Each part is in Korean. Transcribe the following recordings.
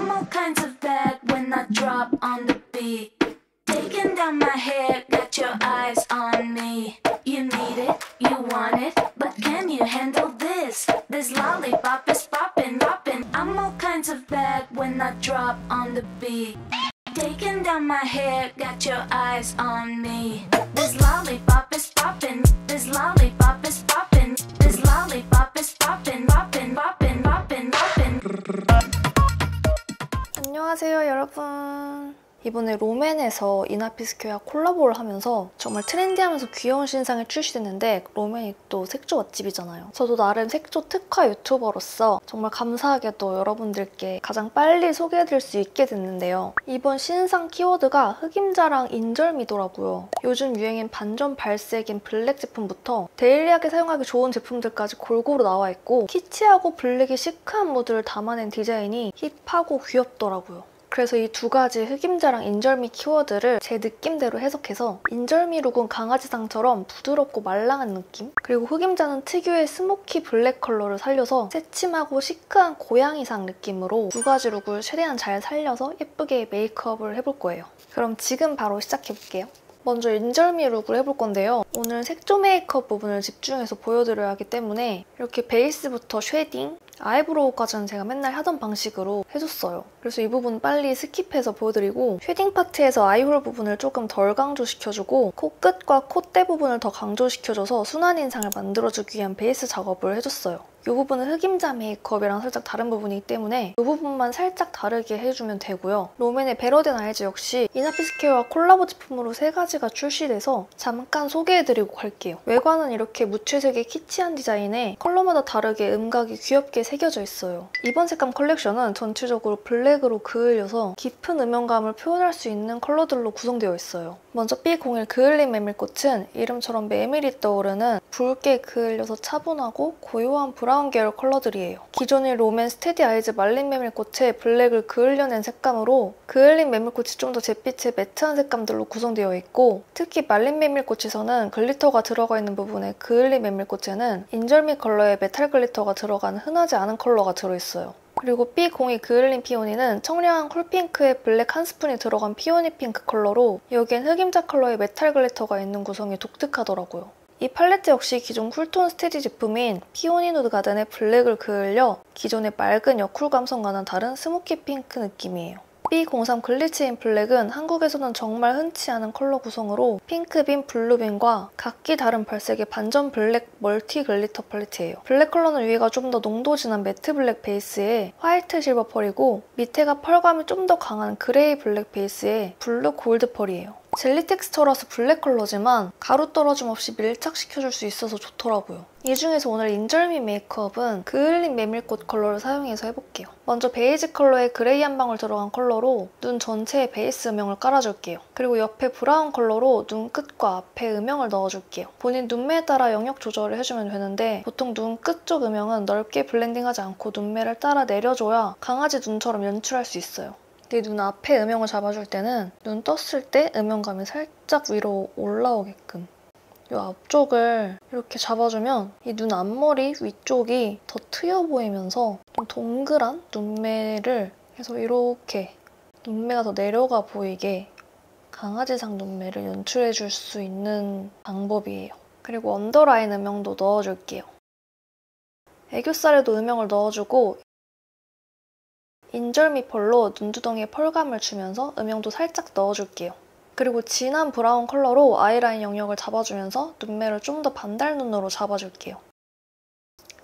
I'm all kinds of bad when I drop on the beat. Taking down my head, got your eyes on me. You need it, you want it, but can you handle this? This lollipop is poppin', poppin'. I'm all kinds of bad when I drop on the beat. Taking down my head, got your eyes on me. This lollipop is poppin', this lollipop is poppin', this lollipop is poppin', poppin', poppin', poppin', poppin'. 안녕하세요 여러분, 이번에 롬앤에서 이나피스퀘어와 콜라보를 하면서 정말 트렌디하면서 귀여운 신상을 출시됐는데, 롬앤이 또 색조 맛집이잖아요. 저도 나름 색조 특화 유튜버로서 정말 감사하게도 여러분들께 가장 빨리 소개해드릴 수 있게 됐는데요. 이번 신상 키워드가 흑임자랑 인절미더라고요. 요즘 유행인 반전 발색인 블랙 제품부터 데일리하게 사용하기 좋은 제품들까지 골고루 나와있고, 키치하고 블랙의 시크한 무드를 담아낸 디자인이 힙하고 귀엽더라고요. 그래서 이 두 가지 흑임자랑 인절미 키워드를 제 느낌대로 해석해서, 인절미 룩은 강아지상처럼 부드럽고 말랑한 느낌, 그리고 흑임자는 특유의 스모키 블랙 컬러를 살려서 새침하고 시크한 고양이상 느낌으로 두 가지 룩을 최대한 잘 살려서 예쁘게 메이크업을 해볼 거예요. 그럼 지금 바로 시작해볼게요. 먼저 인절미 룩을 해볼 건데요. 오늘 색조 메이크업 부분을 집중해서 보여드려야 하기 때문에 이렇게 베이스부터 쉐딩, 아이브로우까지는 제가 맨날 하던 방식으로 해줬어요. 그래서 이 부분 빨리 스킵해서 보여드리고, 쉐딩 파트에서 아이홀 부분을 조금 덜 강조시켜주고 코끝과 콧대 부분을 더 강조시켜줘서 순한 인상을 만들어주기 위한 베이스 작업을 해줬어요. 이 부분은 흑임자 메이크업이랑 살짝 다른 부분이기 때문에 이 부분만 살짝 다르게 해주면 되고요. 롬앤의 베러댄 아이즈 역시 이나피스퀘어와 콜라보 제품으로 세 가지가 출시돼서 잠깐 소개해드리고 갈게요. 외관은 이렇게 무채색의 키치한 디자인에 컬러마다 다르게 음각이 귀엽게 새겨져 있어요. 이번 색감 컬렉션은 전체적으로 블랙으로 그을려서 깊은 음영감을 표현할 수 있는 컬러들로 구성되어 있어요. 먼저 B01 그을린 메밀꽃은 이름처럼 메밀이 떠오르는 붉게 그을려서 차분하고 고요한 브라운 계열 컬러들이에요. 기존의 롬앤 스테디 아이즈 말린 메밀꽃에 블랙을 그을려낸 색감으로, 그을린 메밀꽃이 좀 더 잿빛의 매트한 색감들로 구성되어 있고, 특히 말린 메밀꽃에서는 글리터가 들어가 있는 부분에, 그을린 메밀꽃에는 인절미 컬러의 메탈 글리터가 들어간 흔하지 않은 컬러가 들어있어요. 그리고 B02 그을린 피오니는 청량한 쿨핑크에 블랙 한 스푼이 들어간 피오니 핑크 컬러로, 여기엔 흑임자 컬러의 메탈 글리터가 있는 구성이 독특하더라고요. 이 팔레트 역시 기존 쿨톤 스테디 제품인 피오니 누드 가든의 블랙을 그을려 기존의 맑은 여쿨 감성과는 다른 스모키 핑크 느낌이에요. B03 글리치인 블랙은 한국에서는 정말 흔치 않은 컬러 구성으로 핑크빈, 블루빈과 각기 다른 발색의 반전 블랙 멀티 글리터 팔레트예요. 블랙 컬러는 위가 좀 더 농도 진한 매트 블랙 베이스에 화이트 실버 펄이고, 밑에가 펄감이 좀 더 강한 그레이 블랙 베이스에 블루 골드 펄이에요. 젤리 텍스처라서 블랙 컬러지만 가루 떨어짐 없이 밀착시켜줄 수 있어서 좋더라고요. 이 중에서 오늘 인절미 메이크업은 그을린 메밀꽃 컬러를 사용해서 해볼게요. 먼저 베이지 컬러에 그레이 한 방울 들어간 컬러로 눈 전체에 베이스 음영을 깔아줄게요. 그리고 옆에 브라운 컬러로 눈 끝과 앞에 음영을 넣어줄게요. 본인 눈매에 따라 영역 조절을 해주면 되는데, 보통 눈 끝 쪽 음영은 넓게 블렌딩하지 않고 눈매를 따라 내려줘야 강아지 눈처럼 연출할 수 있어요. 내 눈 앞에 음영을 잡아줄 때는 눈 떴을 때 음영감이 살짝 위로 올라오게끔 이 앞쪽을 이렇게 잡아주면 이 눈 앞머리 위쪽이 더 트여 보이면서 좀 동그란 눈매를 계속 이렇게 눈매가 더 내려가 보이게 강아지상 눈매를 연출해 줄 수 있는 방법이에요. 그리고 언더라인 음영도 넣어줄게요. 애교살에도 음영을 넣어주고, 인절미 펄로 눈두덩이에 펄감을 주면서 음영도 살짝 넣어줄게요. 그리고 진한 브라운 컬러로 아이라인 영역을 잡아주면서 눈매를 좀 더 반달 눈으로 잡아줄게요.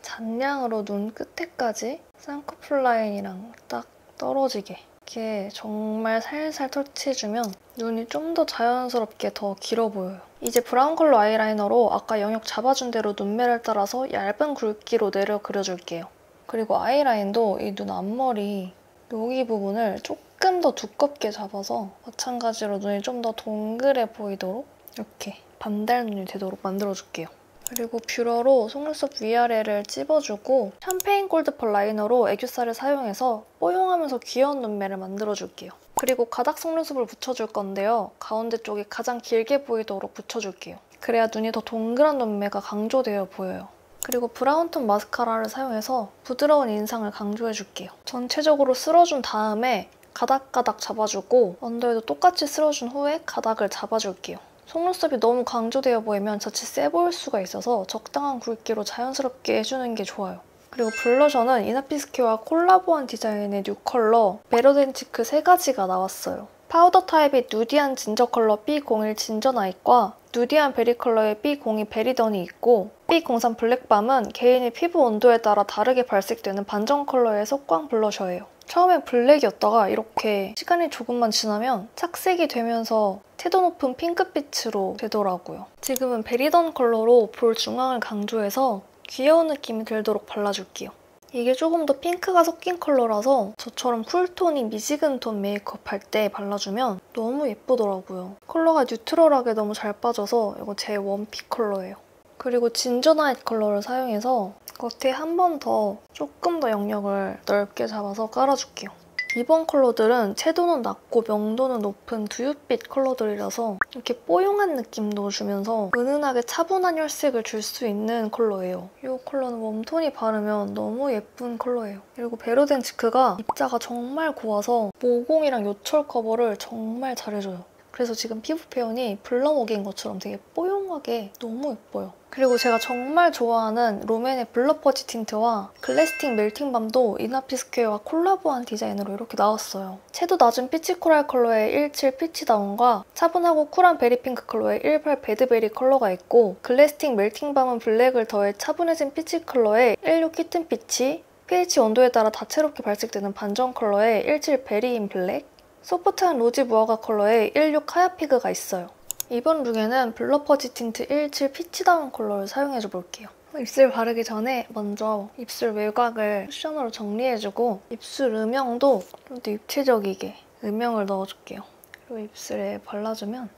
잔량으로 눈 끝에까지 쌍꺼풀 라인이랑 딱 떨어지게 이렇게 정말 살살 터치해주면 눈이 좀 더 자연스럽게 더 길어 보여요. 이제 브라운 컬러 아이라이너로 아까 영역 잡아준 대로 눈매를 따라서 얇은 굵기로 내려 그려줄게요. 그리고 아이라인도 이 눈 앞머리 여기 부분을 조금 더 두껍게 잡아서 마찬가지로 눈이 좀 더 동그래 보이도록 이렇게 반달 눈이 되도록 만들어줄게요. 그리고 뷰러로 속눈썹 위아래를 찝어주고, 샴페인 골드 펄 라이너로 애교살을 사용해서 뽀용하면서 귀여운 눈매를 만들어줄게요. 그리고 가닥 속눈썹을 붙여줄 건데요. 가운데 쪽이 가장 길게 보이도록 붙여줄게요. 그래야 눈이 더 동그란 눈매가 강조되어 보여요. 그리고 브라운톤 마스카라를 사용해서 부드러운 인상을 강조해줄게요. 전체적으로 쓸어준 다음에 가닥가닥 잡아주고 언더에도 똑같이 쓸어준 후에 가닥을 잡아줄게요. 속눈썹이 너무 강조되어 보이면 자칫 세 보일 수가 있어서 적당한 굵기로 자연스럽게 해주는 게 좋아요. 그리고 블러셔는 이나피스퀘어와 콜라보한 디자인의 뉴 컬러 베러댄 치크 3가지가 나왔어요. 파우더 타입의 누디한 진저 컬러 B01 진저 나잇과 누디한 베리 컬러의 B02 베리던이 있고 B03 블랙밤은 개인의 피부 온도에 따라 다르게 발색되는 반전 컬러의 석광 블러셔예요. 처음에 블랙이었다가 이렇게 시간이 조금만 지나면 착색이 되면서 채도 높은 핑크빛으로 되더라고요. 지금은 베리던 컬러로 볼 중앙을 강조해서 귀여운 느낌이 들도록 발라줄게요. 이게 조금 더 핑크가 섞인 컬러라서 저처럼 쿨톤이 미지근 톤 메이크업 할 때 발라주면 너무 예쁘더라고요. 컬러가 뉴트럴하게 너무 잘 빠져서 이거 제 원픽 컬러예요. 그리고 진저 나잇 컬러를 사용해서 겉에 한 번 더 조금 더 영역을 넓게 잡아서 깔아줄게요. 이번 컬러들은 채도는 낮고 명도는 높은 두유빛 컬러들이라서 이렇게 뽀용한 느낌도 주면서 은은하게 차분한 혈색을 줄 수 있는 컬러예요. 이 컬러는 웜톤이 바르면 너무 예쁜 컬러예요. 그리고 베러댄 치크가 입자가 정말 고와서 모공이랑 요철 커버를 정말 잘해줘요. 그래서 지금 피부 표현이 블러 먹인 것처럼 되게 뽀용하게 너무 예뻐요. 그리고 제가 정말 좋아하는 롬앤의 블러 퍼지 틴트와 글래스팅 멜팅 밤도 이나피스퀘어와 콜라보한 디자인으로 이렇게 나왔어요. 채도 낮은 피치 코랄 컬러의 17 피치 다운과 차분하고 쿨한 베리 핑크 컬러의 18 배드베리 컬러가 있고 글래스팅 멜팅 밤은 블랙을 더해 차분해진 피치 컬러의 16 키튼 피치, pH 온도에 따라 다채롭게 발색되는 반전 컬러의 17 베리인 블랙, 소프트한 로지 무화과 컬러의 16 하야피그가 있어요. 이번 룩에는 블러 퍼지 틴트 17 피치다운 컬러를 사용해줘볼게요. 입술 바르기 전에 먼저 입술 외곽을 쿠션으로 정리해주고 입술 음영도 좀 더 입체적이게 음영을 넣어줄게요. 그리고 입술에 발라주면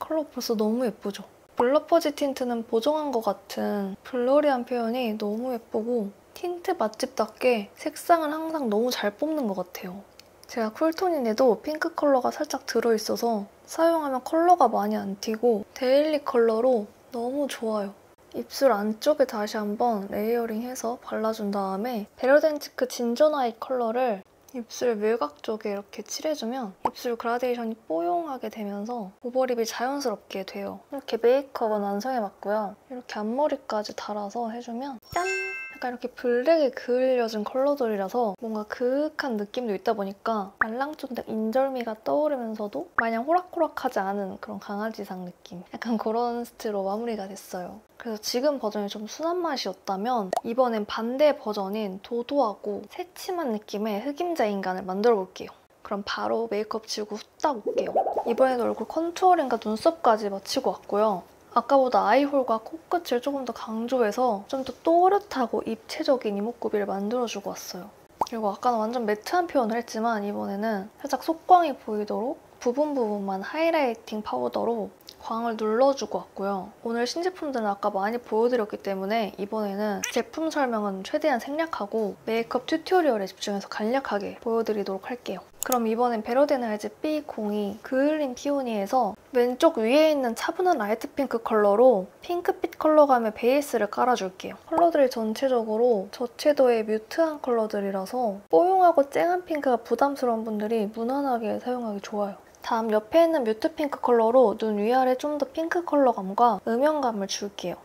컬러 벌써 너무 예쁘죠? 블러 퍼지 틴트는 보정한 것 같은 블러리한 표현이 너무 예쁘고 틴트 맛집답게 색상을 항상 너무 잘 뽑는 것 같아요. 제가 쿨톤인데도 핑크 컬러가 살짝 들어있어서 사용하면 컬러가 많이 안 튀고 데일리 컬러로 너무 좋아요. 입술 안쪽에 다시 한번 레이어링해서 발라준 다음에 베러댄 치크 진저 나잇 컬러를 입술 외곽 쪽에 이렇게 칠해주면 입술 그라데이션이 뽀용하게 되면서 오버립이 자연스럽게 돼요. 이렇게 메이크업은 완성해봤고요. 이렇게 앞머리까지 달아서 해주면 짠! 약간 이렇게 블랙에 그을려진 컬러들이라서 뭔가 그윽한 느낌도 있다 보니까 말랑쫀득 인절미가 떠오르면서도 마냥 호락호락하지 않은 그런 강아지상 느낌. 약간 그런 스트로 마무리가 됐어요. 그래서 지금 버전이 좀 순한 맛이었다면 이번엔 반대 버전인 도도하고 새침한 느낌의 흑임자 인간을 만들어볼게요. 그럼 바로 메이크업 지우고 후딱 올게요. 이번에도 얼굴 컨투어링과 눈썹까지 마치고 왔고요. 아까보다 아이홀과 코끝을 조금 더 강조해서 좀 더 또렷하고 입체적인 이목구비를 만들어주고 왔어요. 그리고 아까는 완전 매트한 표현을 했지만 이번에는 살짝 속광이 보이도록 부분 부분만 하이라이팅 파우더로 광을 눌러주고 왔고요. 오늘 신제품들은 아까 많이 보여드렸기 때문에 이번에는 제품 설명은 최대한 생략하고 메이크업 튜토리얼에 집중해서 간략하게 보여드리도록 할게요. 그럼 이번엔 베러댄 아이즈 B02 그을린 피오니에서 왼쪽 위에 있는 차분한 라이트 핑크 컬러로 핑크빛 컬러감의 베이스를 깔아줄게요. 컬러들이 전체적으로 저채도의 뮤트한 컬러들이라서 뽀용하고 쨍한 핑크가 부담스러운 분들이 무난하게 사용하기 좋아요. 다음 옆에 있는 뮤트 핑크 컬러로 눈 위아래 좀 더 핑크 컬러감과 음영감을 줄게요.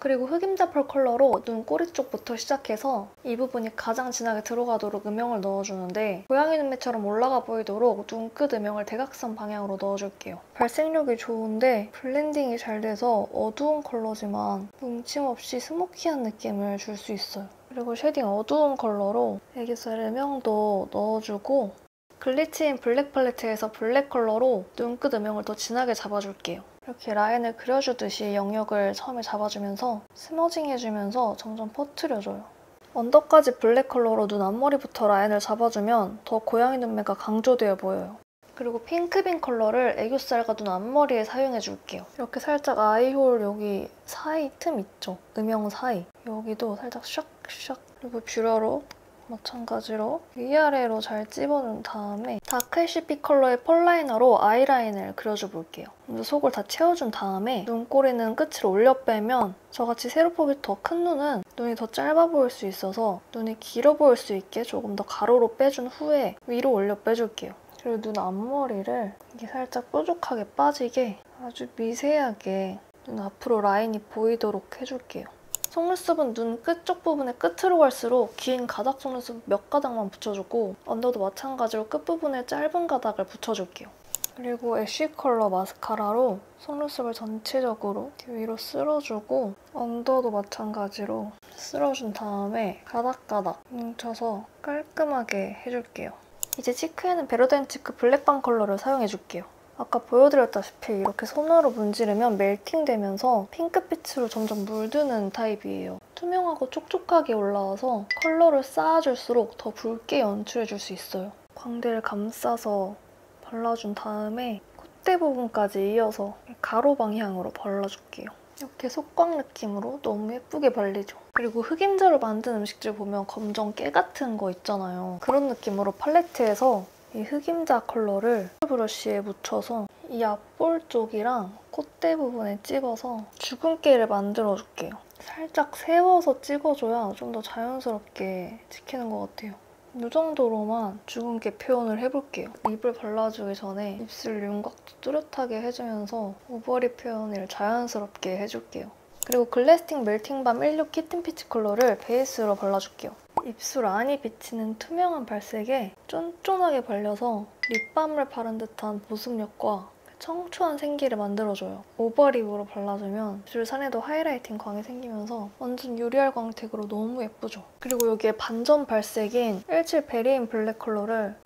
그리고 흑임자 펄 컬러로 눈 꼬리 쪽부터 시작해서 이 부분이 가장 진하게 들어가도록 음영을 넣어주는데 고양이 눈매처럼 올라가 보이도록 눈끝 음영을 대각선 방향으로 넣어줄게요. 발색력이 좋은데 블렌딩이 잘 돼서 어두운 컬러지만 뭉침 없이 스모키한 느낌을 줄 수 있어요. 그리고 쉐딩 어두운 컬러로 애교살 음영도 넣어주고 글리치인 블랙 팔레트에서 블랙 컬러로 눈끝 음영을 더 진하게 잡아줄게요. 이렇게 라인을 그려주듯이 영역을 처음에 잡아주면서 스머징 해주면서 점점 퍼트려줘요. 언더까지 블랙 컬러로 눈 앞머리부터 라인을 잡아주면 더 고양이 눈매가 강조되어 보여요. 그리고 핑크빈 컬러를 애교살과 눈 앞머리에 사용해줄게요. 이렇게 살짝 아이홀 여기 사이 틈 있죠? 음영 사이. 여기도 살짝 샥샥. 그리고 뷰러로 마찬가지로 위아래로 잘 찝어준 다음에 다크시피 컬러의 펄라이너로 아이라인을 그려줘 볼게요. 먼저 속을 다 채워준 다음에 눈꼬리는 끝을 올려 빼면 저같이 세로폭이 더 큰 눈은 눈이 더 짧아 보일 수 있어서 눈이 길어 보일 수 있게 조금 더 가로로 빼준 후에 위로 올려 빼줄게요. 그리고 눈 앞머리를 이게 살짝 뾰족하게 빠지게 아주 미세하게 눈 앞으로 라인이 보이도록 해줄게요. 속눈썹은 눈 끝쪽 부분에 끝으로 갈수록 긴 가닥 속눈썹 몇 가닥만 붙여주고 언더도 마찬가지로 끝부분에 짧은 가닥을 붙여줄게요. 그리고 애쉬 컬러 마스카라로 속눈썹을 전체적으로 위로 쓸어주고 언더도 마찬가지로 쓸어준 다음에 가닥가닥 뭉쳐서 깔끔하게 해줄게요. 이제 치크에는 베러댄 치크 블랙밤 컬러를 사용해줄게요. 아까 보여드렸다시피 이렇게 손으로 문지르면 멜팅되면서 핑크빛으로 점점 물드는 타입이에요. 투명하고 촉촉하게 올라와서 컬러를 쌓아줄수록 더 붉게 연출해줄 수 있어요. 광대를 감싸서 발라준 다음에 콧대 부분까지 이어서 가로 방향으로 발라줄게요. 이렇게 속광 느낌으로 너무 예쁘게 발리죠. 그리고 흑임자로 만든 음식들 보면 검정 깨 같은 거 있잖아요. 그런 느낌으로 팔레트에서 이 흑임자 컬러를 브러쉬에 묻혀서 이 앞볼 쪽이랑 콧대 부분에 찝어서 주근깨를 만들어줄게요. 살짝 세워서 찍어줘야 좀 더 자연스럽게 찍히는 것 같아요. 이 정도로만 주근깨 표현을 해볼게요. 립을 발라주기 전에 입술 윤곽도 뚜렷하게 해주면서 오버립 표현을 자연스럽게 해줄게요. 그리고 글래스팅 멜팅 밤 16 키튼 피치 컬러를 베이스로 발라줄게요. 입술 안이 비치는 투명한 발색에 쫀쫀하게 발려서 립밤을 바른 듯한 보습력과 청초한 생기를 만들어줘요. 오버립으로 발라주면 입술 산에도 하이라이팅 광이 생기면서 완전 유리알 광택으로 너무 예쁘죠. 그리고 여기에 반전 발색인 17 베리인 블랙 컬러를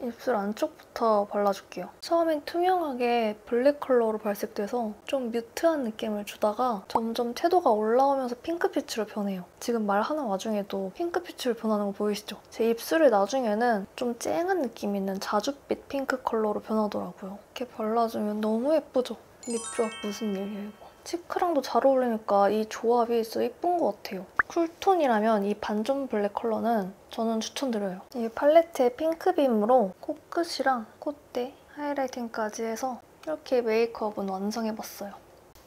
입술 안쪽부터 발라줄게요. 처음엔 투명하게 블랙 컬러로 발색돼서 좀 뮤트한 느낌을 주다가 점점 채도가 올라오면서 핑크빛으로 변해요. 지금 말하는 와중에도 핑크빛으로 변하는 거 보이시죠? 제 입술이 나중에는 좀 쨍한 느낌 있는 자줏빛 핑크 컬러로 변하더라고요. 이렇게 발라주면 너무 예쁘죠? 립 조합 무슨 일이에요 이거. 치크랑도 잘 어울리니까 이 조합이 진짜 예쁜 것 같아요. 쿨톤이라면 이 반전 블랙 컬러는 저는 추천드려요. 이 팔레트에 핑크빔으로 코끝이랑 콧대, 하이라이팅까지 해서 이렇게 메이크업은 완성해봤어요.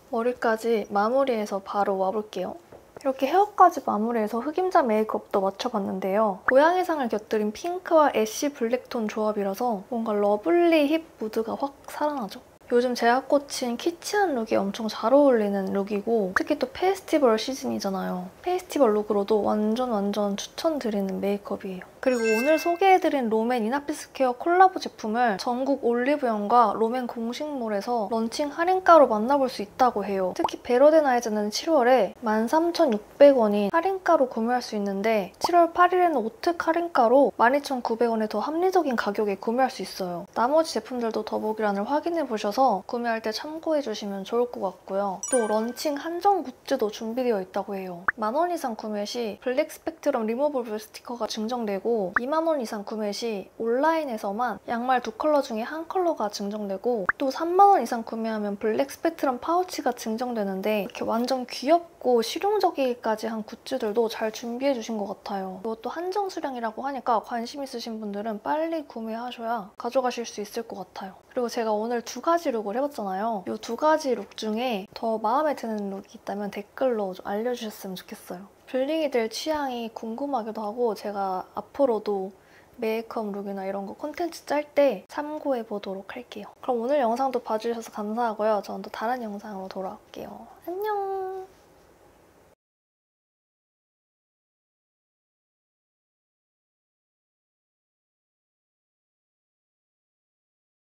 머리까지 마무리해서 바로 와볼게요. 이렇게 헤어까지 마무리해서 흑임자 메이크업도 맞춰봤는데요. 고양이상을 곁들인 핑크와 애쉬 블랙톤 조합이라서 뭔가 러블리 힙 무드가 확 살아나죠. 요즘 제가 꽂힌 키치한 룩이 엄청 잘 어울리는 룩이고 특히 또 페스티벌 시즌이잖아요. 페스티벌 룩으로도 완전 추천드리는 메이크업이에요. 그리고 오늘 소개해드린 롬앤 이나피스퀘어 콜라보 제품을 전국 올리브영과 롬앤 공식몰에서 런칭 할인가로 만나볼 수 있다고 해요. 특히 베러댄 아이즈는 7월에 13,600원인 할인가로 구매할 수 있는데 7월 8일에는 오특 할인가로 12,900원에 더 합리적인 가격에 구매할 수 있어요. 나머지 제품들도 더보기란을 확인해보셔서 구매할 때 참고해주시면 좋을 것 같고요. 또 런칭 한정 굿즈도 준비되어 있다고 해요. 10,000원 이상 구매 시 블랙 스펙트럼 리무버블 스티커가 증정되고 20,000원 이상 구매 시 온라인에서만 양말 2컬러 중에 1컬러가 증정되고 또 30,000원 이상 구매하면 블랙 스펙트럼 파우치가 증정되는데 이렇게 완전 귀엽고 실용적이기까지 한 굿즈들도 잘 준비해주신 것 같아요. 이것도 한정 수량이라고 하니까 관심 있으신 분들은 빨리 구매하셔야 가져가실 수 있을 것 같아요. 그리고 제가 오늘 2가지 룩을 해봤잖아요. 이 2가지 룩 중에 더 마음에 드는 룩이 있다면 댓글로 좀 알려주셨으면 좋겠어요. 블링이들 취향이 궁금하기도 하고 제가 앞으로도 메이크업 룩이나 이런 거 콘텐츠 짤 때 참고해보도록 할게요. 그럼 오늘 영상도 봐주셔서 감사하고요. 저는 또 다른 영상으로 돌아올게요. 안녕!